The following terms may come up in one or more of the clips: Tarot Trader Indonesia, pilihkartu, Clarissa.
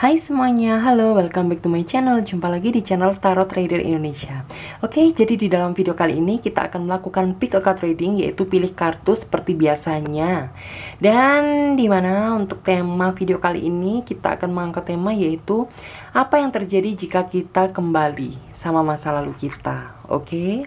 Hai semuanya, halo, welcome back to my channel. Jumpa lagi di channel Tarot Trader Indonesia. Oke, jadi di dalam video kali ini kita akan melakukan pick a card reading, yaitu pilih kartu seperti biasanya. Dan dimana untuk tema video kali ini kita akan mengangkat tema yaitu apa yang terjadi jika kita kembali sama masa lalu kita. Oke,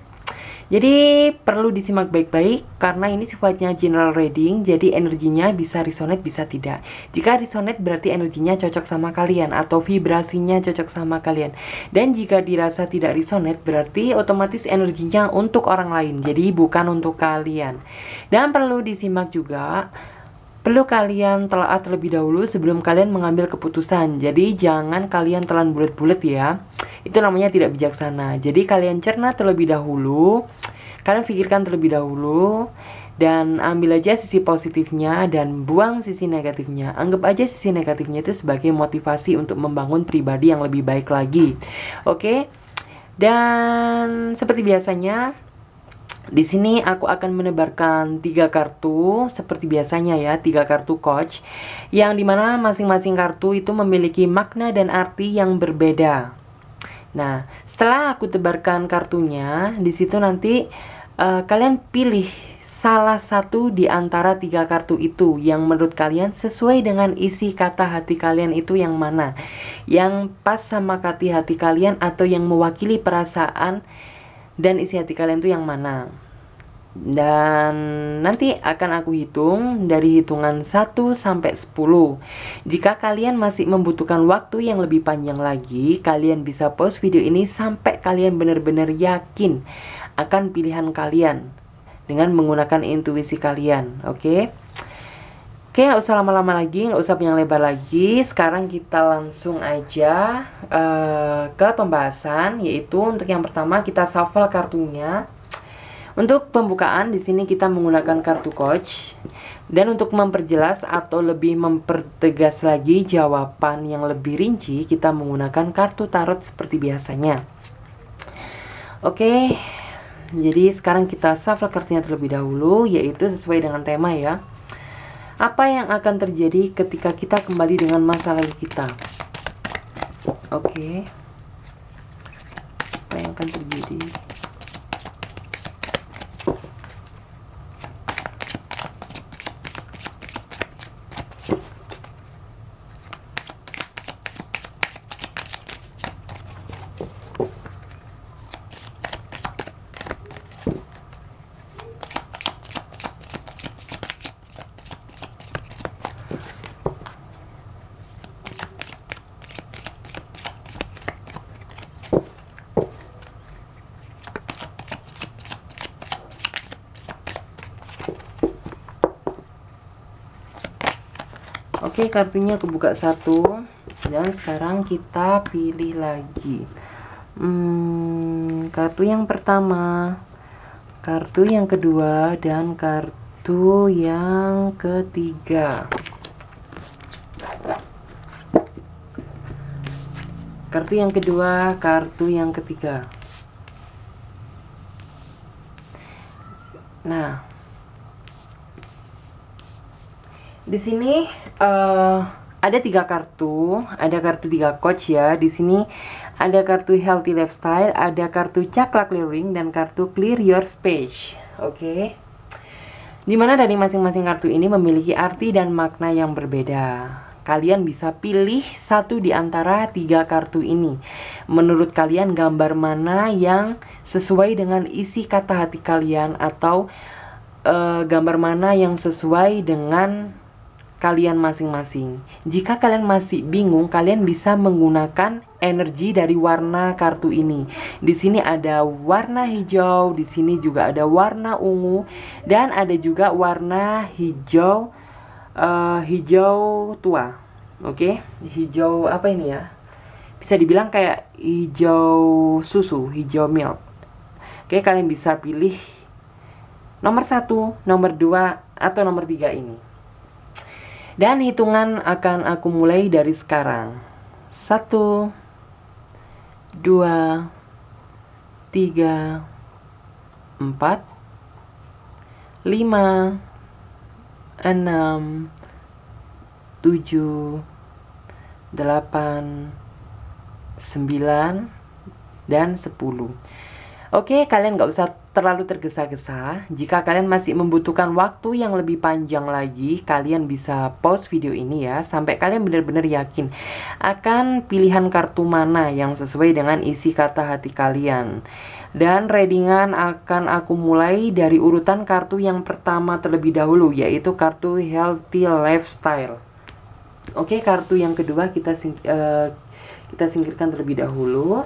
jadi perlu disimak baik-baik karena ini sifatnya general reading, jadi energinya bisa resonate bisa tidak. Jika resonate berarti energinya cocok sama kalian atau vibrasinya cocok sama kalian. Dan jika dirasa tidak resonate berarti otomatis energinya untuk orang lain, jadi bukan untuk kalian. Dan perlu disimak juga, perlu kalian telaah terlebih dahulu sebelum kalian mengambil keputusan. Jadi jangan kalian telan bulat-bulat ya. Itu namanya tidak bijaksana. Jadi kalian cerna terlebih dahulu, kalian pikirkan terlebih dahulu, dan ambil aja sisi positifnya dan buang sisi negatifnya. Anggap aja sisi negatifnya itu sebagai motivasi untuk membangun pribadi yang lebih baik lagi. Oke? Dan seperti biasanya, di sini aku akan menebarkan 3 kartu seperti biasanya ya, 3 kartu coach yang dimana masing-masing kartu itu memiliki makna dan arti yang berbeda. Nah, setelah aku tebarkan kartunya, di situ nanti kalian pilih salah satu di antara 3 kartu itu yang menurut kalian sesuai dengan isi kata hati kalian itu yang mana, yang pas sama hati kalian atau yang mewakili perasaan dan isi hati kalian tuh yang mana. Dan nanti akan aku hitung dari hitungan 1 sampai 10. Jika kalian masih membutuhkan waktu yang lebih panjang lagi, kalian bisa pause video ini sampai kalian benar-benar yakin akan pilihan kalian dengan menggunakan intuisi kalian. Oke? Oke, gak usah lama-lama lagi, gak usah panjang lebar lagi. Sekarang kita langsung aja ke pembahasan, yaitu untuk yang pertama kita shuffle kartunya. Untuk pembukaan di sini kita menggunakan kartu coach. Dan untuk memperjelas atau lebih mempertegas lagi jawaban yang lebih rinci, kita menggunakan kartu tarot seperti biasanya. Oke, jadi sekarang kita shuffle kartunya terlebih dahulu, yaitu sesuai dengan tema ya. Apa yang akan terjadi ketika kita kembali dengan masa lalu kita? Oke. Apa yang akan terjadi? Oke, kartunya kebuka 1. Dan sekarang kita pilih lagi kartu yang pertama, kartu yang kedua, dan kartu yang ketiga. Kartu yang kedua, kartu yang ketiga. Nah, di sini ada 3 kartu, ada kartu 3 coach ya. Di sini ada kartu healthy lifestyle, ada kartu chakra clearing, dan kartu clear your space. Oke. Dimana dari masing-masing kartu ini memiliki arti dan makna yang berbeda. Kalian bisa pilih satu di antara 3 kartu ini. Menurut kalian gambar mana yang sesuai dengan isi kata hati kalian atau gambar mana yang sesuai dengan kalian masing-masing. Jika kalian masih bingung, kalian bisa menggunakan energi dari warna kartu ini. Di sini ada warna hijau, di sini juga ada warna ungu, dan ada juga warna hijau hijau tua. Oke, hijau apa ini ya? Bisa dibilang kayak hijau susu, hijau milk. Oke, kalian bisa pilih nomor 1, nomor 2, atau nomor 3 ini. Dan hitungan akan aku mulai dari sekarang. 1 2 3 4 5 6 7 8, 9, dan 10. Oke, kalian nggak usah terlalu tergesa-gesa. Jika kalian masih membutuhkan waktu yang lebih panjang lagi, kalian bisa pause video ini ya, sampai kalian benar-benar yakin akan pilihan kartu mana yang sesuai dengan isi kata hati kalian. Dan readingan akan aku mulai dari urutan kartu yang pertama terlebih dahulu, yaitu kartu Healthy Lifestyle. Oke, kartu yang kedua kita singkirkan terlebih dahulu.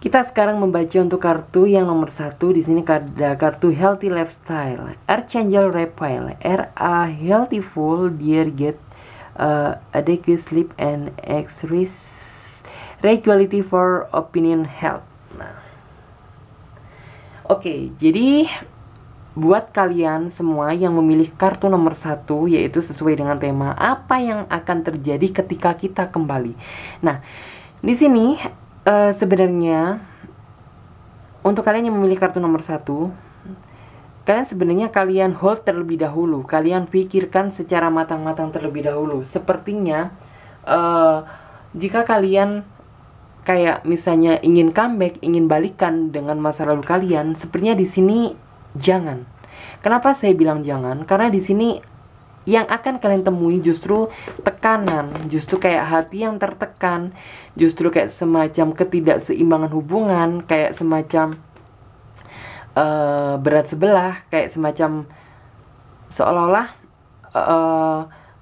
Kita sekarang membaca untuk kartu yang nomor 1. Di sini ada kartu Healthy Lifestyle, Archangel Raphael, RA Healthful, Dear Get Adequate Sleep and Exercise, Regularity for Opinion Health. Nah, oke, jadi buat kalian semua yang memilih kartu nomor 1, yaitu sesuai dengan tema apa yang akan terjadi ketika kita kembali. Nah, di sini sebenarnya untuk kalian yang memilih kartu nomor 1, kalian hold terlebih dahulu, kalian pikirkan secara matang-matang terlebih dahulu. Sepertinya jika kalian kayak misalnya ingin comeback, ingin balikan dengan masa lalu kalian, sepertinya di sini jangan. Kenapa saya bilang jangan? Karena di sini yang akan kalian temui justru tekanan, justru kayak hati yang tertekan, justru kayak semacam ketidakseimbangan hubungan, kayak semacam berat sebelah, kayak semacam seolah-olah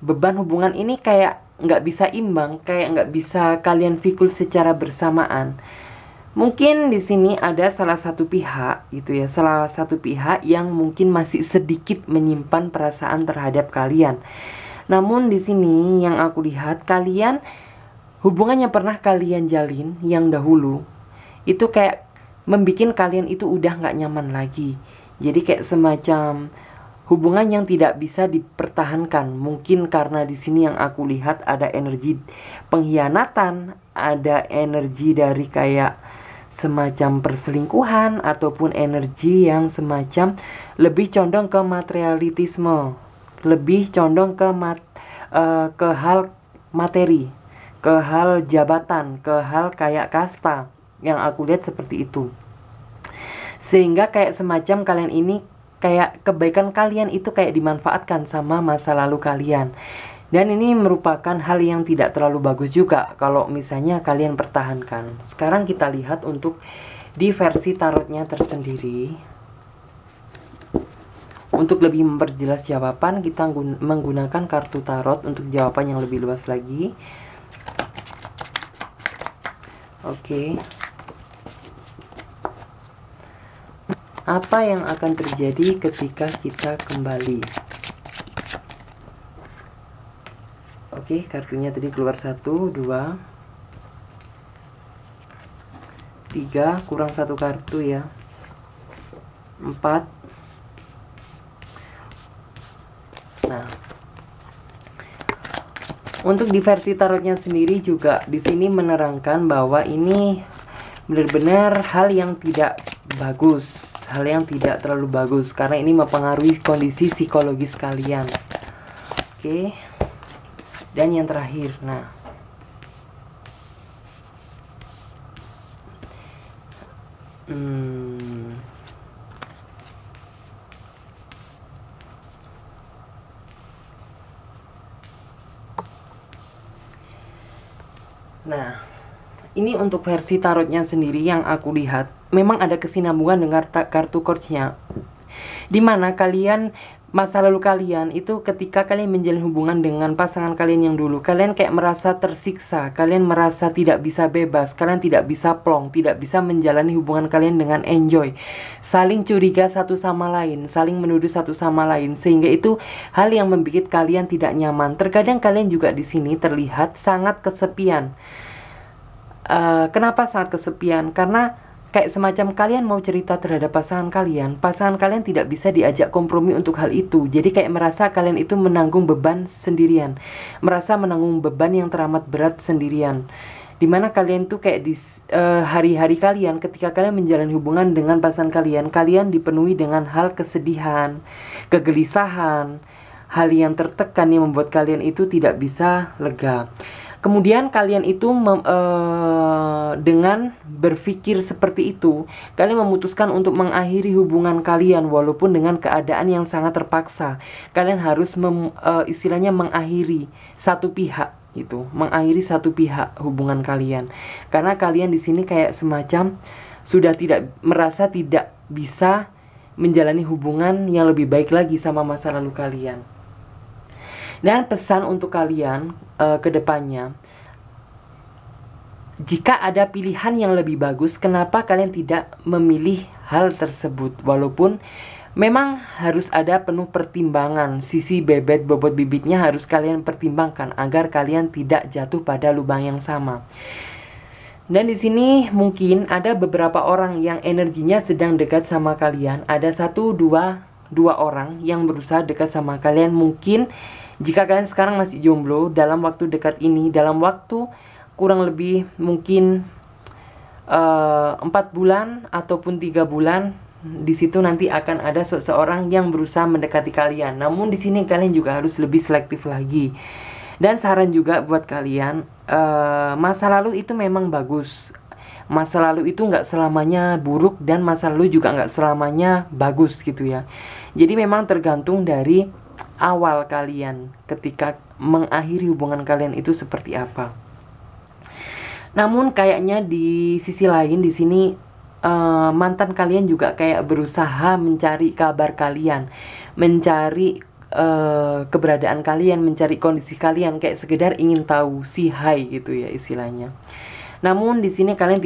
beban hubungan ini kayak nggak bisa imbang, kayak nggak bisa kalian pikul secara bersamaan. Mungkin di sini ada salah satu pihak gitu ya, salah satu pihak yang mungkin masih sedikit menyimpan perasaan terhadap kalian. Namun di sini yang aku lihat, kalian hubungan yang pernah kalian jalin yang dahulu itu kayak membikin kalian itu udah nggak nyaman lagi. Jadi kayak semacam hubungan yang tidak bisa dipertahankan. Mungkin karena di sini yang aku lihat ada energi pengkhianatan, ada energi dari kayak semacam perselingkuhan, ataupun energi yang semacam lebih condong ke materialisme, lebih condong ke hal materi, ke hal jabatan, ke hal kayak kasta. Yang aku lihat seperti itu. Sehingga kayak semacam kalian ini, kayak kebaikan kalian itu kayak dimanfaatkan sama masa lalu kalian. Dan ini merupakan hal yang tidak terlalu bagus juga kalau misalnya kalian pertahankan. Sekarang kita lihat untuk di versi tarotnya tersendiri. Untuk lebih memperjelas jawaban, kita menggunakan kartu tarot untuk jawaban yang lebih luas lagi. Oke. Apa yang akan terjadi ketika kita kembali? Oke, kartunya tadi keluar 1, 2, 3, kurang 1 kartu ya, 4. Nah, untuk di versi tarotnya sendiri juga di sini menerangkan bahwa ini benar-benar hal yang tidak bagus, hal yang tidak terlalu bagus, karena ini mempengaruhi kondisi psikologis kalian. Oke. Dan yang terakhir, nah, nah, ini untuk versi tarotnya sendiri yang aku lihat, memang ada kesinambungan dengan kartu korsnya, dimana kalian masa lalu kalian itu ketika kalian menjalin hubungan dengan pasangan kalian yang dulu, kalian kayak merasa tersiksa, kalian merasa tidak bisa bebas, kalian tidak bisa plong, tidak bisa menjalani hubungan kalian dengan enjoy, saling curiga satu sama lain, saling menuduh satu sama lain, sehingga itu hal yang membuat kalian tidak nyaman. Terkadang kalian juga di sini terlihat sangat kesepian. Kenapa sangat kesepian? Karena kayak semacam kalian mau cerita terhadap pasangan kalian tidak bisa diajak kompromi untuk hal itu. Jadi kayak merasa kalian itu menanggung beban sendirian, merasa menanggung beban yang teramat berat sendirian. Dimana kalian tuh kayak di hari-hari kalian ketika kalian menjalani hubungan dengan pasangan kalian, kalian dipenuhi dengan hal kesedihan, kegelisahan, hal yang tertekan yang membuat kalian itu tidak bisa lega. Kemudian kalian itu dengan berpikir seperti itu, kalian memutuskan untuk mengakhiri hubungan kalian walaupun dengan keadaan yang sangat terpaksa. Kalian harus istilahnya mengakhiri satu pihak gitu, mengakhiri satu pihak hubungan kalian. Karena kalian di sini kayak semacam sudah tidak merasa tidak bisa menjalani hubungan yang lebih baik lagi sama masa lalu kalian. Dan pesan untuk kalian ke depannya, jika ada pilihan yang lebih bagus, kenapa kalian tidak memilih hal tersebut? Walaupun memang harus ada penuh pertimbangan, sisi bebet bobot bibitnya harus kalian pertimbangkan agar kalian tidak jatuh pada lubang yang sama. Dan di sini mungkin ada beberapa orang yang energinya sedang dekat sama kalian. Ada dua orang yang berusaha dekat sama kalian. Mungkin jika kalian sekarang masih jomblo, dalam waktu dekat ini, dalam waktu kurang lebih mungkin 4 bulan ataupun 3 bulan, di situ nanti akan ada seseorang yang berusaha mendekati kalian. Namun di sini kalian juga harus lebih selektif lagi. Dan saran juga buat kalian, masa lalu itu memang bagus. Masa lalu itu nggak selamanya buruk dan masa lalu juga nggak selamanya bagus gitu ya. Jadi memang tergantung dari awal kalian ketika mengakhiri hubungan kalian itu seperti apa. Namun kayaknya di sisi lain di sini mantan kalian juga kayak berusaha mencari kabar kalian, mencari keberadaan kalian, mencari kondisi kalian, kayak sekedar ingin tahu, si hai gitu ya istilahnya. Namun di sini kalian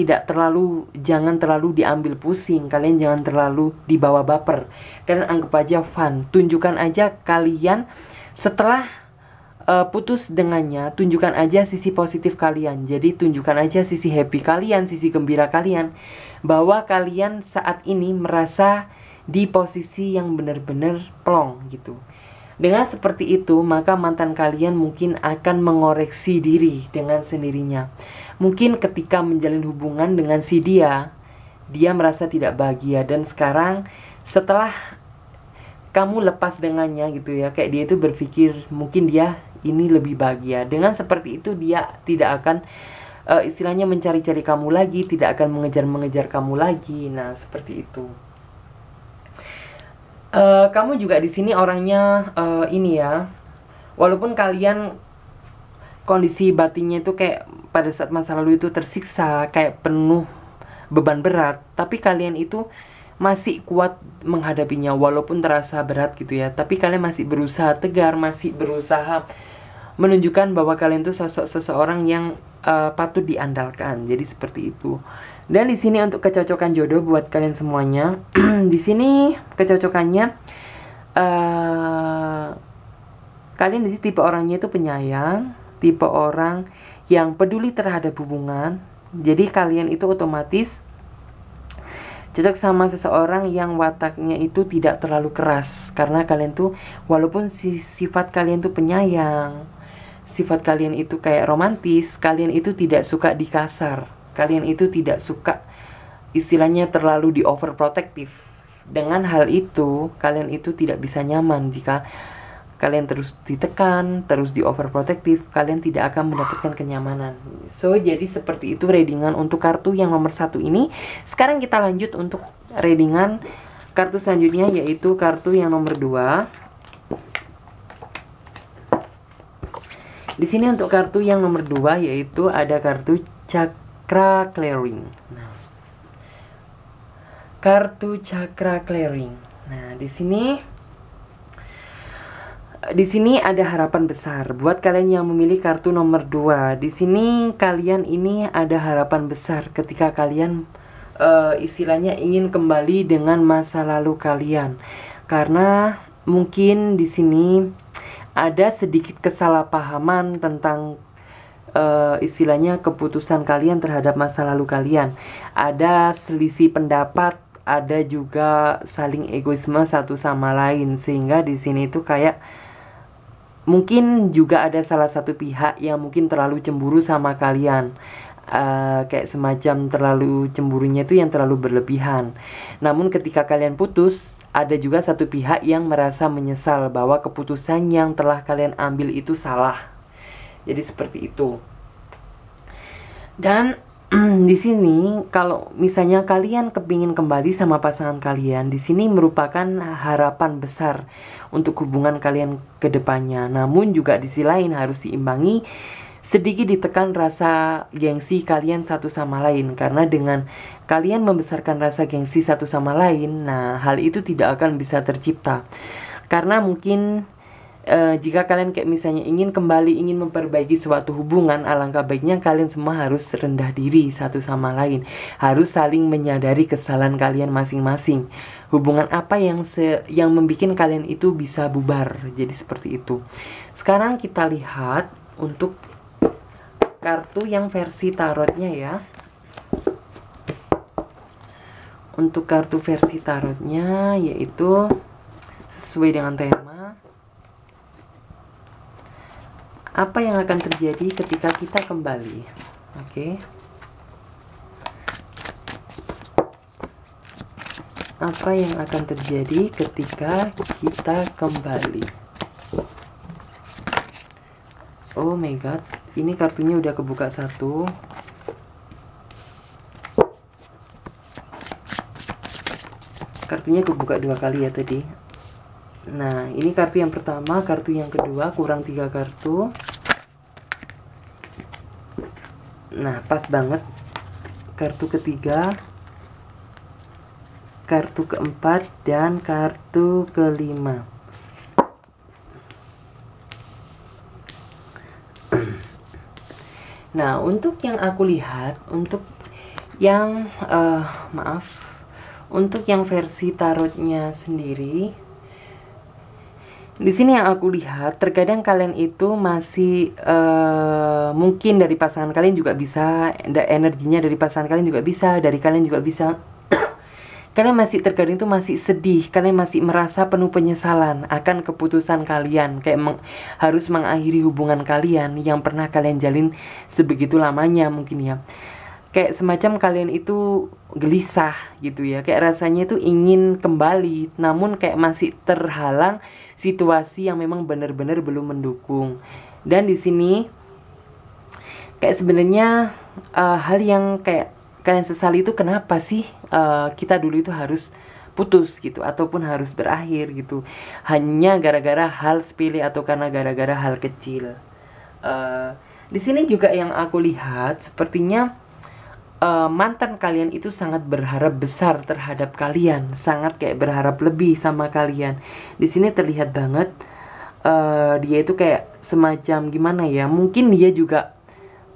jangan terlalu diambil pusing, kalian jangan terlalu dibawa baper. Kalian anggap aja fun, tunjukkan aja kalian setelah putus dengannya, tunjukkan aja sisi positif kalian. Jadi tunjukkan aja sisi happy kalian, sisi gembira kalian, bahwa kalian saat ini merasa di posisi yang benar-benar plong gitu. Dengan seperti itu, maka mantan kalian mungkin akan mengoreksi diri dengan sendirinya. Mungkin ketika menjalin hubungan dengan si dia, dia merasa tidak bahagia. Dan sekarang setelah kamu lepas dengannya gitu ya, kayak dia itu berpikir mungkin dia ini lebih bahagia. Dengan seperti itu dia tidak akan istilahnya mencari-cari kamu lagi, tidak akan mengejar-mengejar kamu lagi. Nah, seperti itu. Kamu juga di sini orangnya ini ya, walaupun kalian kondisi batinnya itu kayak pada saat masa lalu itu tersiksa, kayak penuh beban berat, tapi kalian itu masih kuat menghadapinya walaupun terasa berat gitu ya. Tapi kalian masih berusaha tegar, masih berusaha menunjukkan bahwa kalian itu sosok seseorang yang patut diandalkan. Jadi seperti itu. Dan di sini untuk kecocokan jodoh buat kalian semuanya, di sini kecocokannya kalian di sini tipe orangnya itu penyayang, tipe orang yang peduli terhadap hubungan. Jadi kalian itu otomatis cocok sama seseorang yang wataknya itu tidak terlalu keras, karena kalian tuh walaupun sifat kalian tuh penyayang, sifat kalian itu kayak romantis, kalian itu tidak suka dikasar. Kalian itu tidak suka istilahnya terlalu di overprotektif. Dengan hal itu kalian itu tidak bisa nyaman. Jika kalian terus ditekan, terus di overprotektif, kalian tidak akan mendapatkan kenyamanan. So, jadi seperti itu readingan untuk kartu yang nomor 1 ini. Sekarang kita lanjut untuk readingan kartu selanjutnya, yaitu kartu yang nomor 2. Di sini untuk kartu yang nomor 2 yaitu ada kartu Cakra Clearing. Nah, kartu Cakra Clearing. Nah, di sini ada harapan besar buat kalian yang memilih kartu nomor 2. Di sini kalian ini ada harapan besar ketika kalian istilahnya ingin kembali dengan masa lalu kalian. Karena mungkin di sini ada sedikit kesalahpahaman tentang istilahnya keputusan kalian terhadap masa lalu kalian. Ada selisih pendapat, ada juga saling egoisme satu sama lain, sehingga di sini itu kayak mungkin juga ada salah satu pihak yang mungkin terlalu cemburu sama kalian. Kayak semacam terlalu cemburunya itu yang terlalu berlebihan. Namun ketika kalian putus, ada juga satu pihak yang merasa menyesal bahwa keputusan yang telah kalian ambil itu salah. Jadi seperti itu. Dan di sini kalau misalnya kalian kepingin kembali sama pasangan kalian, di sini merupakan harapan besar untuk hubungan kalian ke depannya. Namun juga di sisi lain harus diimbangi, sedikit ditekan rasa gengsi kalian satu sama lain. Karena dengan kalian membesarkan rasa gengsi satu sama lain, nah hal itu tidak akan bisa tercipta. Karena mungkin jika kalian kayak misalnya ingin memperbaiki suatu hubungan, alangkah baiknya kalian semua harus rendah diri satu sama lain. Harus saling menyadari kesalahan kalian masing-masing. Hubungan apa yang membuat kalian itu bisa bubar. Jadi seperti itu. Sekarang kita lihat untuk kartu yang versi tarotnya ya. Untuk kartu versi tarotnya yaitu sesuai dengan tema. Apa yang akan terjadi ketika kita kembali? Oke. Apa yang akan terjadi ketika kita kembali? Oh my god, ini kartunya udah kebuka satu. Kartunya kebuka dua kali ya tadi. Nah, ini kartu yang pertama, kartu yang kedua, kurang tiga kartu. Nah, pas banget. Kartu ketiga, kartu keempat, dan kartu kelima. Nah, untuk yang aku lihat, untuk yang, maaf, untuk yang versi tarotnya sendiri, di sini yang aku lihat, terkadang kalian itu masih mungkin dari pasangan kalian juga bisa, energinya dari pasangan kalian juga bisa, dari kalian juga bisa. Kalian masih terkadang itu masih sedih, kalian masih merasa penuh penyesalan akan keputusan kalian, kayak harus mengakhiri hubungan kalian yang pernah kalian jalin sebegitu lamanya mungkin ya. Kayak semacam kalian itu gelisah gitu ya, kayak rasanya itu ingin kembali, namun kayak masih terhalang situasi yang memang benar-benar belum mendukung. Dan di sini kayak sebenarnya hal yang kayak kalian sesali itu kenapa sih kita dulu itu harus putus gitu ataupun harus berakhir gitu, hanya gara-gara hal sepele atau karena gara-gara hal kecil. Di sini juga yang aku lihat sepertinya mantan kalian itu sangat berharap besar terhadap kalian, sangat kayak berharap lebih sama kalian. Di sini terlihat banget dia itu kayak semacam gimana ya? Mungkin dia juga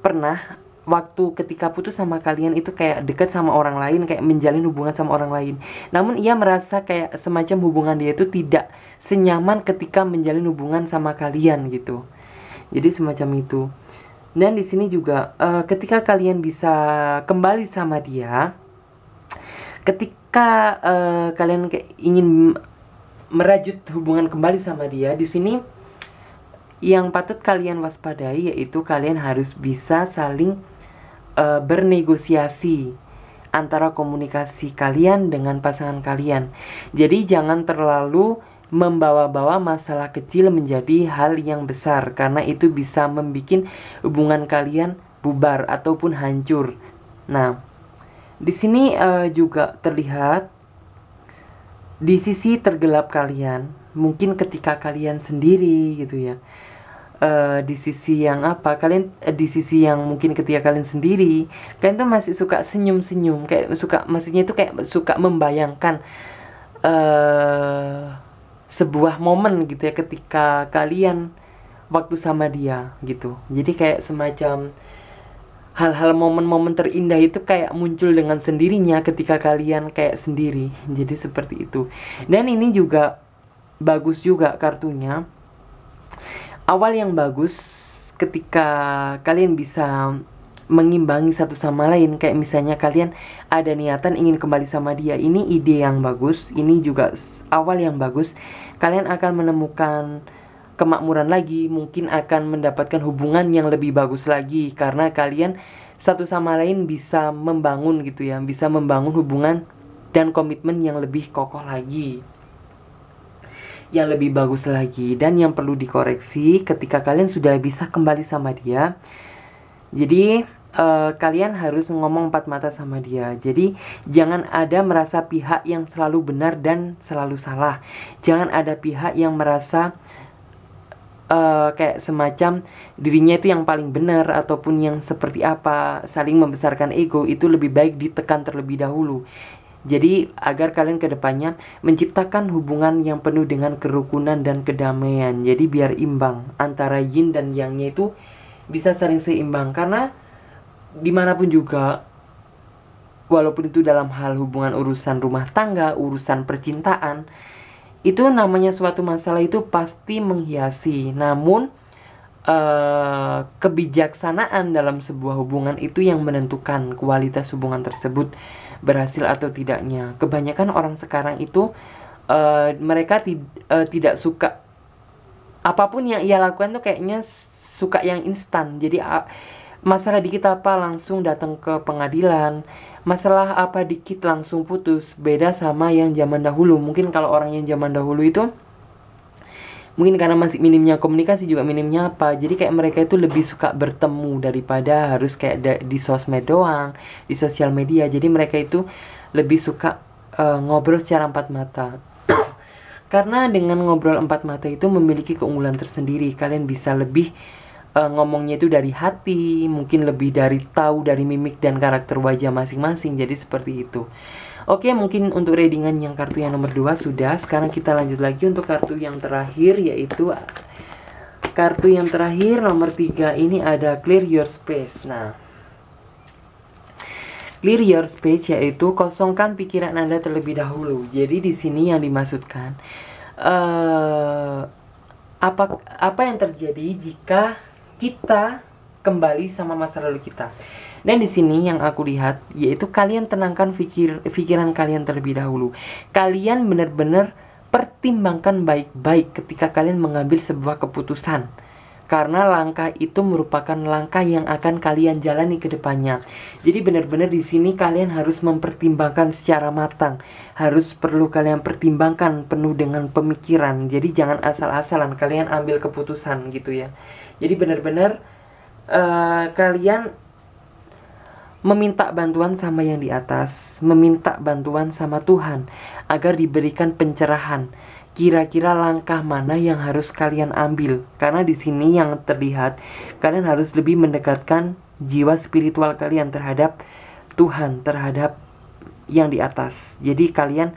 pernah waktu ketika putus sama kalian itu kayak dekat sama orang lain, kayak menjalin hubungan sama orang lain. Namun ia merasa kayak semacam hubungan dia itu tidak senyaman ketika menjalin hubungan sama kalian gitu. Jadi semacam itu. Dan di sini juga ketika kalian bisa kembali sama dia, ketika kalian ingin merajut hubungan kembali sama dia, di sini yang patut kalian waspadai yaitu kalian harus bisa saling bernegosiasi antara komunikasi kalian dengan pasangan kalian. Jadi jangan terlalu membawa-bawa masalah kecil menjadi hal yang besar, karena itu bisa membuat hubungan kalian bubar ataupun hancur. Nah, di sini juga terlihat di sisi tergelap kalian, mungkin ketika kalian sendiri gitu ya, di sisi yang apa kalian, di sisi yang mungkin ketika kalian sendiri, kalian tuh masih suka senyum-senyum, kayak suka, maksudnya itu kayak suka membayangkan sebuah momen gitu ya ketika kalian waktu sama dia gitu. Jadi kayak semacam hal-hal, momen-momen terindah itu kayak muncul dengan sendirinya ketika kalian kayak sendiri. Jadi seperti itu. Dan ini juga bagus juga kartunya. Awal yang bagus ketika kalian bisa mengimbangi satu sama lain, kayak misalnya kalian ada niatan ingin kembali sama dia, ini ide yang bagus, ini juga awal yang bagus. Kalian akan menemukan kemakmuran lagi, mungkin akan mendapatkan hubungan yang lebih bagus lagi karena kalian satu sama lain bisa membangun gitu ya, bisa membangun hubungan dan komitmen yang lebih kokoh lagi. yang lebih bagus lagi. Dan yang perlu dikoreksi ketika kalian sudah bisa kembali sama dia, jadi kalian harus ngomong empat mata sama dia. Jadi jangan ada merasa pihak yang selalu benar dan selalu salah. Jangan ada pihak yang merasa kayak semacam dirinya itu yang paling benar ataupun yang seperti apa. Saling membesarkan ego itu lebih baik ditekan terlebih dahulu. Jadi agar kalian kedepannya menciptakan hubungan yang penuh dengan kerukunan dan kedamaian. Jadi biar imbang antara yin dan yangnya itu bisa saling seimbang. Karena dimanapun juga, walaupun itu dalam hal hubungan urusan rumah tangga, urusan percintaan, itu namanya suatu masalah itu pasti menghiasi. Namun kebijaksanaan dalam sebuah hubungan itu yang menentukan kualitas hubungan tersebut berhasil atau tidaknya. Kebanyakan orang sekarang itu mereka tidak suka apapun yang ia lakukan tuh kayaknya suka yang instan. Jadi masalah dikit apa langsung datang ke pengadilan, masalah apa dikit langsung putus. Beda sama yang zaman dahulu. Mungkin kalau orang yang zaman dahulu itu mungkin karena masih minimnya komunikasi juga minimnya apa, jadi kayak mereka itu lebih suka bertemu daripada harus kayak di sosmed doang, di sosial media. Jadi mereka itu lebih suka ngobrol secara empat mata. Karena dengan ngobrol empat mata itu memiliki keunggulan tersendiri. Kalian bisa lebih ngomongnya itu dari hati, mungkin lebih dari tahu dari mimik dan karakter wajah masing-masing. Jadi seperti itu. Oke, mungkin untuk readingan yang kartu yang nomor 2 sudah. Sekarang kita lanjut lagi untuk kartu yang terakhir, yaitu kartu yang terakhir nomor 3 ini ada Clear Your Space. Nah, Clear Your Space yaitu kosongkan pikiran Anda terlebih dahulu. Jadi di sini yang dimaksudkan apa yang terjadi jika kita kembali sama masa lalu kita. Dan di sini yang aku lihat yaitu kalian tenangkan pikiran kalian terlebih dahulu. Kalian benar-benar pertimbangkan baik-baik ketika kalian mengambil sebuah keputusan, karena langkah itu merupakan langkah yang akan kalian jalani ke depannya. Jadi benar-benar di sini kalian harus mempertimbangkan secara matang. Harus perlu kalian pertimbangkan penuh dengan pemikiran. Jadi jangan asal-asalan kalian ambil keputusan gitu ya. Jadi benar-benar kalian meminta bantuan sama yang di atas, meminta bantuan sama Tuhan agar diberikan pencerahan. Kira-kira langkah mana yang harus kalian ambil? Karena di sini yang terlihat kalian harus lebih mendekatkan jiwa spiritual kalian terhadap Tuhan, terhadap yang di atas. Jadi kalian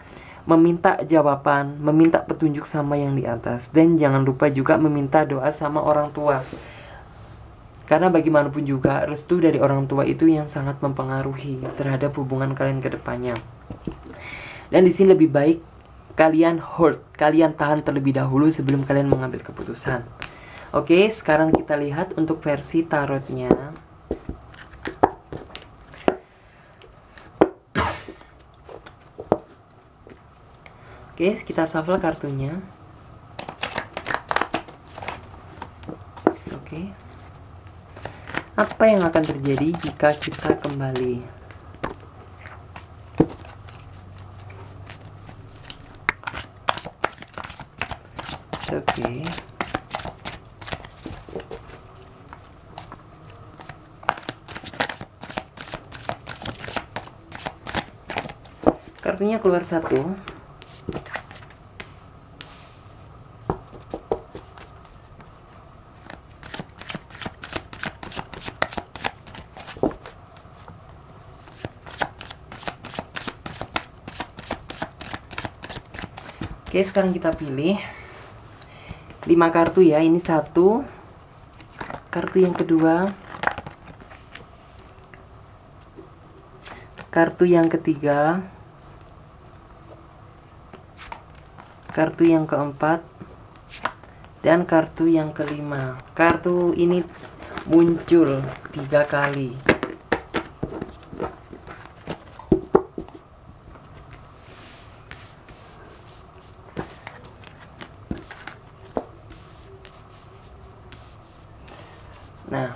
meminta jawaban, meminta petunjuk sama yang di atas. Dan jangan lupa juga meminta doa sama orang tua. Karena bagaimanapun juga restu dari orang tua itu yang sangat mempengaruhi terhadap hubungan kalian ke depannya. Dan di sini lebih baik kalian hold, kalian tahan terlebih dahulu sebelum kalian mengambil keputusan. Oke, sekarang kita lihat untuk versi tarotnya. Oke, kita shuffle kartunya. Oke. Apa yang akan terjadi jika kita kembali? Oke. Kartunya keluar satu. Oke, sekarang kita pilih 5 kartu ya, ini satu kartu, yang kedua kartu, yang ketiga kartu, yang keempat dan kartu yang kelima. Kartu ini muncul 3 kali. Nah,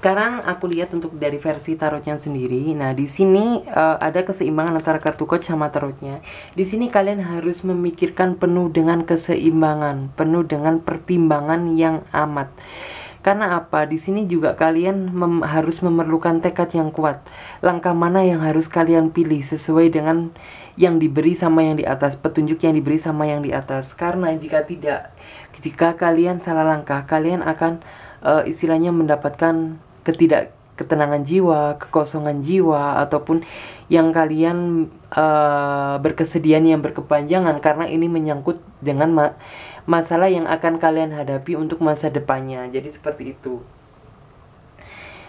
Sekarang aku lihat untuk dari versi tarotnya sendiri. Nah, di sini ada keseimbangan antara kartu coach sama tarotnya. Di sini kalian harus memikirkan penuh dengan keseimbangan, penuh dengan pertimbangan yang amat. Karena apa? Di sini juga kalian harus memerlukan tekad yang kuat. Langkah mana yang harus kalian pilih sesuai dengan yang diberi sama yang di atas, petunjuk yang diberi sama yang di atas. Karena jika tidak, jika kalian salah langkah, kalian akan istilahnya mendapatkan ketidakketenangan jiwa, kekosongan jiwa, ataupun yang kalian berkesedihan yang berkepanjangan, karena ini menyangkut dengan masalah yang akan kalian hadapi untuk masa depannya. Jadi seperti itu.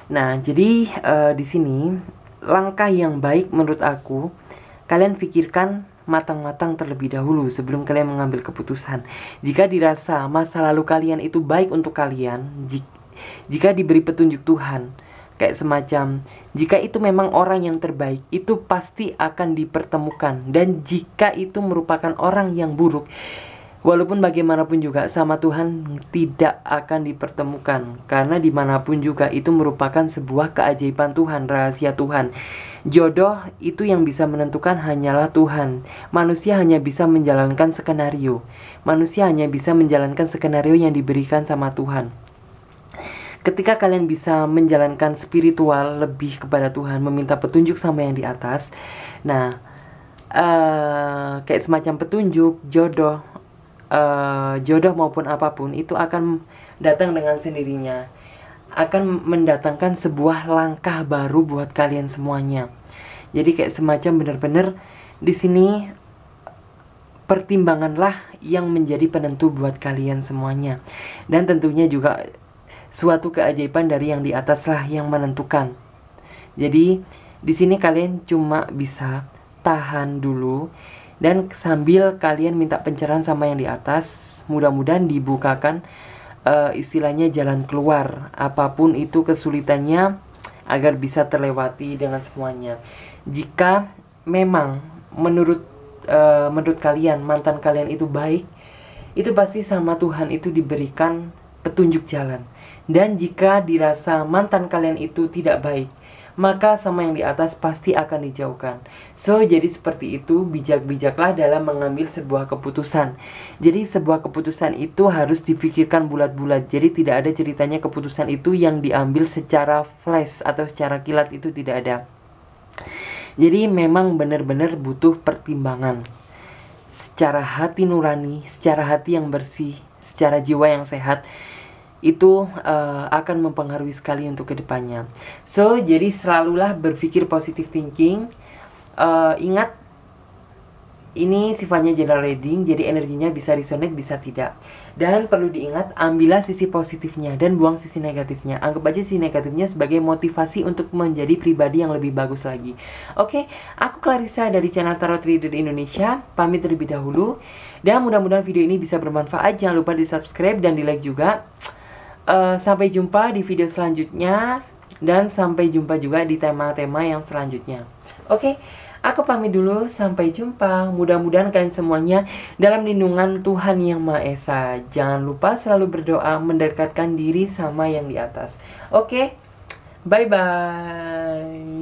Nah, jadi di sini langkah yang baik menurut aku, kalian pikirkan matang-matang terlebih dahulu sebelum kalian mengambil keputusan. Jika dirasa masa lalu kalian itu baik untuk kalian, jika diberi petunjuk Tuhan, kayak semacam jika itu memang orang yang terbaik, itu pasti akan dipertemukan. Dan jika itu merupakan orang yang buruk, walaupun bagaimanapun juga sama Tuhan tidak akan dipertemukan. Karena dimanapun juga itu merupakan sebuah keajaiban Tuhan, rahasia Tuhan. Jodoh itu yang bisa menentukan hanyalah Tuhan. Manusia hanya bisa menjalankan skenario. Manusia hanya bisa menjalankan skenario yang diberikan sama Tuhan. Ketika kalian bisa menjalankan spiritual lebih kepada Tuhan, meminta petunjuk sama yang di atas. Nah, kayak semacam petunjuk, jodoh maupun apapun itu akan datang dengan sendirinya. Akan mendatangkan sebuah langkah baru buat kalian semuanya. Jadi kayak semacam bener-bener di sini pertimbanganlah yang menjadi penentu buat kalian semuanya. Dan tentunya juga suatu keajaiban dari yang di ataslah yang menentukan. Jadi di sini kalian cuma bisa tahan dulu dan sambil kalian minta pencerahan sama yang di atas, mudah-mudahan dibukakan istilahnya jalan keluar apapun itu kesulitannya agar bisa terlewati dengan semuanya. Jika memang menurut kalian mantan kalian itu baik, itu pasti sama Tuhan itu diberikan petunjuk jalan. Dan jika dirasa mantan kalian itu tidak baik, maka sama yang di atas pasti akan dijauhkan. So, jadi seperti itu, bijak-bijaklah dalam mengambil sebuah keputusan. Jadi sebuah keputusan itu harus dipikirkan bulat-bulat. Jadi tidak ada ceritanya keputusan itu yang diambil secara flash atau secara kilat, itu tidak ada. Jadi memang benar-benar butuh pertimbangan. Secara hati nurani, secara hati yang bersih, secara jiwa yang sehat, itu akan mempengaruhi sekali untuk kedepannya. So, jadi selalulah berpikir positive thinking. Ingat, ini sifatnya general reading, jadi energinya bisa resonate, bisa tidak. Dan perlu diingat, ambillah sisi positifnya dan buang sisi negatifnya. Anggap aja sisi negatifnya sebagai motivasi untuk menjadi pribadi yang lebih bagus lagi. Oke, aku Clarissa dari channel Tarot Trader Indonesia, pamit terlebih dahulu. Dan mudah-mudahan video ini bisa bermanfaat. Jangan lupa di subscribe dan di like juga. Sampai jumpa di video selanjutnya. Dan sampai jumpa juga di tema-tema yang selanjutnya. Oke, aku pamit dulu. Sampai jumpa. Mudah-mudahan kalian semuanya dalam lindungan Tuhan Yang Maha Esa. Jangan lupa selalu berdoa, mendekatkan diri sama yang di atas. Oke, bye-bye.